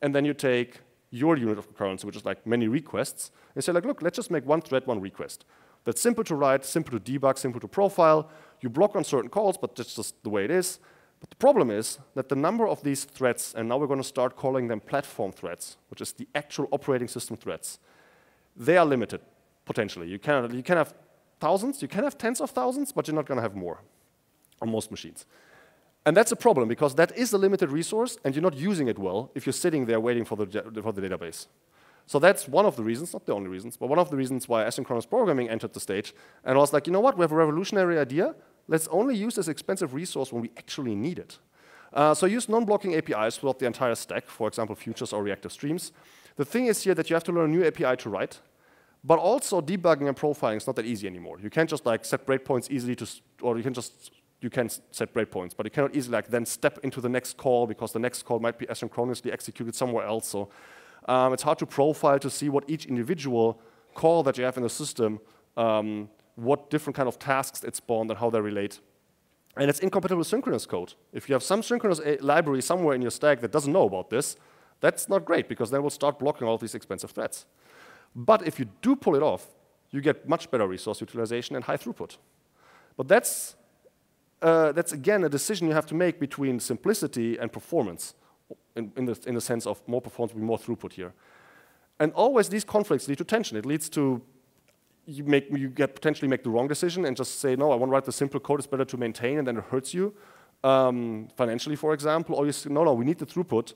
And then you take your unit of concurrency, which is like many requests, and say, like, look, let's just make one thread, one request. That's simple to write, simple to debug, simple to profile. You block on certain calls, but that's just the way it is. But the problem is that the number of these threads, and now we're going to start calling them platform threads, which is the actual operating system threads, they are limited, potentially. You can, you can have thousands, you can have tens of thousands, but you're not going to have more on most machines. And that's a problem, because that is a limited resource, and you're not using it well if you're sitting there waiting for the, for the database. So that's one of the reasons, not the only reasons, but one of the reasons why asynchronous programming entered the stage. And I was like, you know what, we have a revolutionary idea. Let's only use this expensive resource when we actually need it. Uh, so use non-blocking A P Is throughout the entire stack, for example, futures or reactive streams. The thing is here that you have to learn a new A P I to write, but also debugging and profiling is not that easy anymore. You can't just like set breakpoints easily to, or you can just, you can set breakpoints, but you cannot easily like then step into the next call, because the next call might be asynchronously executed somewhere else. So um, it's hard to profile to see what each individual call that you have in the system, um, what different kind of tasks it spawned and how they relate. And it's incompatible with synchronous code. If you have some synchronous library somewhere in your stack that doesn't know about this, that's not great, because then we'll start blocking all these expensive threads. But if you do pull it off, you get much better resource utilization and high throughput. But that's, uh, that's again, a decision you have to make between simplicity and performance, in, in, the, in the sense of more performance with more throughput here. And always these conflicts lead to tension. It leads to You, make, you get potentially make the wrong decision and just say, no, I want to write the simple code, it's better to maintain, and then it hurts you um, financially, for example. Or you say, no, no, we need the throughput,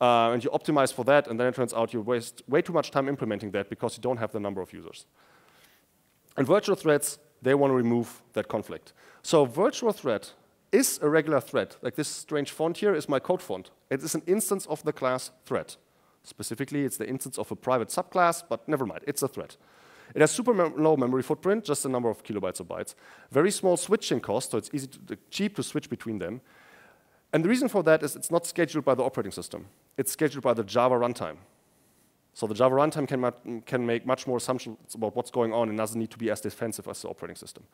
uh, and you optimize for that, and then it turns out you waste way too much time implementing that because you don't have the number of users. And virtual threads, they want to remove that conflict. So virtual thread is a regular thread. Like this strange font here is my code font. It is an instance of the class thread. Specifically, it's the instance of a private subclass, but never mind, it's a thread. It has super mem low memory footprint, just a number of kilobytes or bytes. Very small switching cost, so it's easy to, cheap to switch between them. And the reason for that is it's not scheduled by the operating system. It's scheduled by the Java runtime. So the Java runtime can, can make much more assumptions about what's going on and doesn't need to be as defensive as the operating system.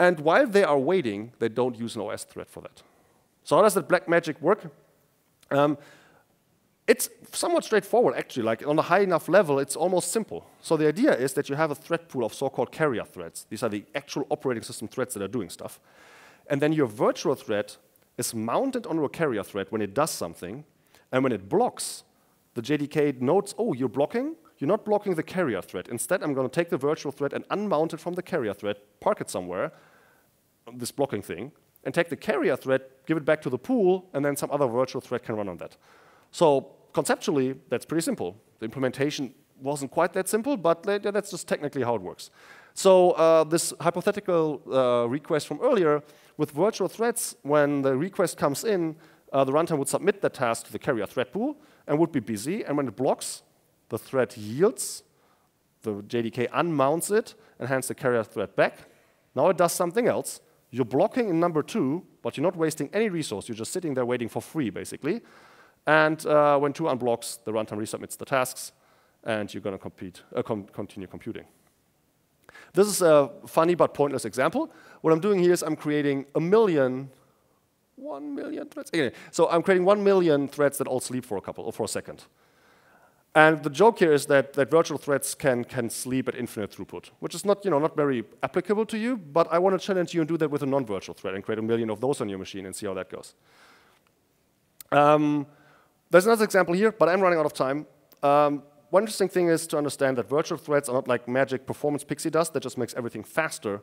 And while they are waiting, they don't use an O S thread for that. So how does that black magic work? Um, It's somewhat straightforward, actually. Like on a high enough level, it's almost simple. So the idea is that you have a thread pool of so-called carrier threads. These are the actual operating system threads that are doing stuff. And then your virtual thread is mounted onto a carrier thread when it does something. And when it blocks, the J D K notes, oh, you're blocking? You're not blocking the carrier thread. Instead, I'm going to take the virtual thread and unmount it from the carrier thread, park it somewhere, this blocking thing, and take the carrier thread, give it back to the pool, and then some other virtual thread can run on that. So conceptually, that's pretty simple. The implementation wasn't quite that simple, but that's just technically how it works. So uh, this hypothetical uh, request from earlier, with virtual threads, when the request comes in, uh, the runtime would submit the task to the carrier thread pool and would be busy. And when it blocks, the thread yields, the J D K unmounts it, and hands the carrier thread back. Now it does something else. You're blocking in number two, but you're not wasting any resource. You're just sitting there waiting for free, basically. And uh, when two unblocks, the runtime resubmits the tasks, and you're going to compete, uh, com continue computing. This is a funny but pointless example. What I'm doing here is I'm creating a million, one million threads. Anyway, so I'm creating one million threads that all sleep for a couple or for a second. And the joke here is that that virtual threads can can sleep at infinite throughput, which is not you know not very applicable to you. But I want to challenge you and do that with a non-virtual thread and create a million of those on your machine and see how that goes. Um, There's another example here, but I'm running out of time. Um, one interesting thing is to understand that virtual threads are not like magic performance pixie dust that just makes everything faster.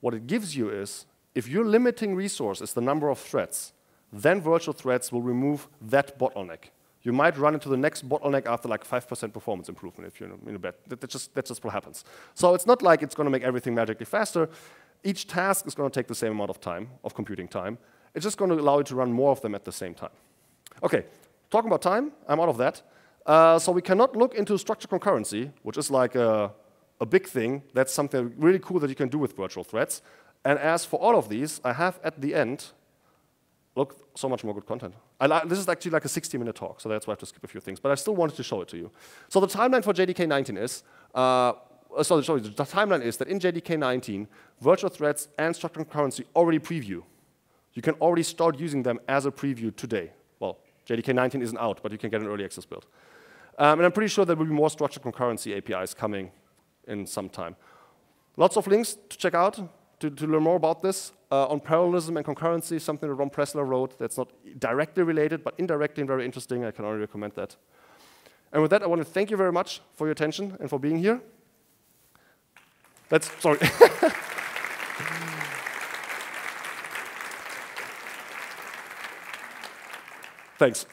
What it gives you is, if your limiting resource is the number of threads, then virtual threads will remove that bottleneck. You might run into the next bottleneck after like five percent performance improvement if you're in a bad. That's just, that's just what happens. So it's not like it's going to make everything magically faster. Each task is going to take the same amount of time, of computing time. It's just going to allow you to run more of them at the same time. Okay. Talking about time, I'm out of that. Uh, so we cannot look into structured concurrency, which is like a, a big thing. That's something really cool that you can do with virtual threads. And as for all of these, I have at the end, look, so much more good content. I this is actually like a sixty minute talk, so that's why I have to skip a few things. But I still wanted to show it to you. So the timeline for J D K nineteen is, uh, sorry, sorry, the timeline is that in J D K nineteen, virtual threads and structured concurrency already preview. You can already start using them as a preview today. J D K nineteen isn't out, but you can get an early access build. Um, and I'm pretty sure there will be more structured concurrency A P Is coming in some time. Lots of links to check out, to, to learn more about this. Uh, on parallelism and concurrency, something that Ron Pressler wrote that's not directly related, but indirectly and very interesting. I can already recommend that. And with that, I want to thank you very much for your attention and for being here. That's, sorry. Thanks.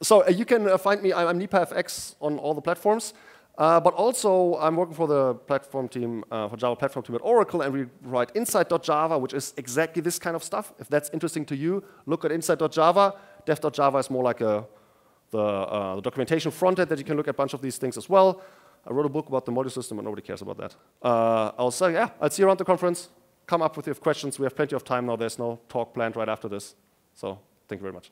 So uh, you can uh, find me. I'm NepaFX on all the platforms. Uh, but also, I'm working for the platform team, uh, for Java platform team at Oracle, and we write insight dot java, which is exactly this kind of stuff. If that's interesting to you, look at insight dot java. dev dot java is more like a, the, uh, the documentation front end that you can look at a bunch of these things as well. I wrote a book about the module system, and nobody cares about that. Uh, I'll say, yeah, I'll see you around the conference. Come up with your questions. We have plenty of time now. There's no talk planned right after this. So thank you very much.